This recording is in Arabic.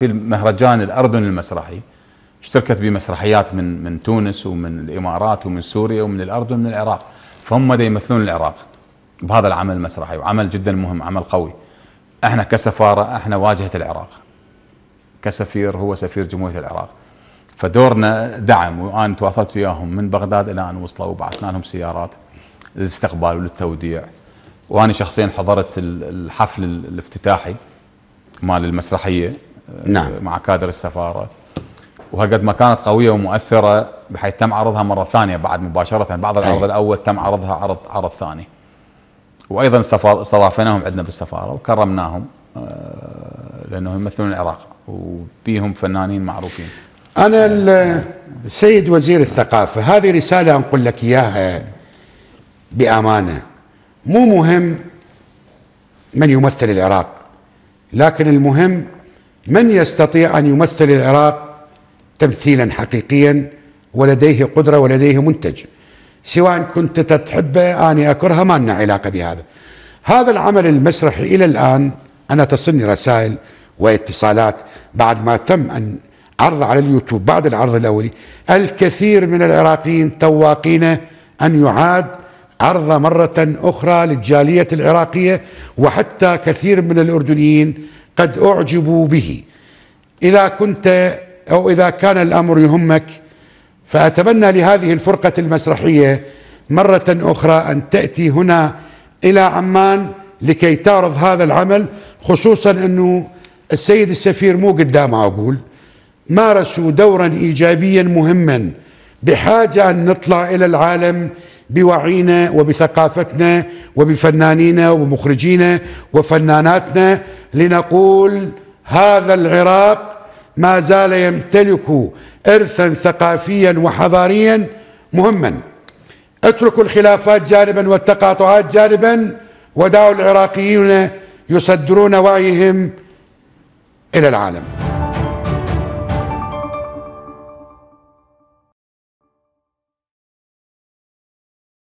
في المهرجان الأردني المسرحي اشتركت بمسرحيات من تونس ومن الإمارات ومن سوريا ومن الأردن ومن العراق، فهم دا يمثلون العراق بهذا العمل المسرحي، وعمل جدا مهم، عمل قوي. احنا كسفارة احنا واجهة العراق، كسفير هو سفير جمهورية العراق، فدورنا دعم. وأنا تواصلت وياهم من بغداد إلى أن وصلوا، وبعثنا لهم سيارات للاستقبال وللتوديع. وأنا شخصيا حضرت الحفل الافتتاحي مال المسرحية نعم. مع كادر السفارة، وهالقد ما كانت قوية ومؤثرة بحيث تم عرضها مرة ثانية بعد مباشرة، بعد العرض الأول تم عرضها عرض ثاني. وأيضا استضافناهم عندنا بالسفارة وكرمناهم لأنهم يمثلون العراق وبيهم فنانين معروفين. أنا السيد وزير الثقافة، هذه رسالة أنقل لك إياها بأمانة. مو مهم من يمثل العراق، لكن المهم من يستطيع أن يمثل العراق تمثيلا حقيقيا ولديه قدرة ولديه منتج، سواء كنت تحبه أنا أكرهه ما لنا علاقة بهذا. هذا العمل المسرحي إلى الآن أنا تصلني رسائل واتصالات بعد ما تم أن عرض على اليوتيوب بعد العرض الأولي، الكثير من العراقيين تواقين أن يعاد عرض مرة أخرى للجالية العراقية، وحتى كثير من الأردنيين قد أعجبوا به. إذا كنت أو إذا كان الأمر يهمك، فأتمنى لهذه الفرقة المسرحية مرة أخرى أن تأتي هنا إلى عمان لكي تعرض هذا العمل، خصوصا أنه السيد السفير مو قدامه أقول مارسوا دورا إيجابيا مهما، بحاجة أن نطلع إلى العالم بوعينا وبثقافتنا وبفنانينا وبمخرجينا وفناناتنا لنقول هذا العراق ما زال يمتلك إرثا ثقافيا وحضاريا مهما. اتركوا الخلافات جانبا والتقاطعات جانبا، ودعوا العراقيين يصدرون وعيهم إلى العالم.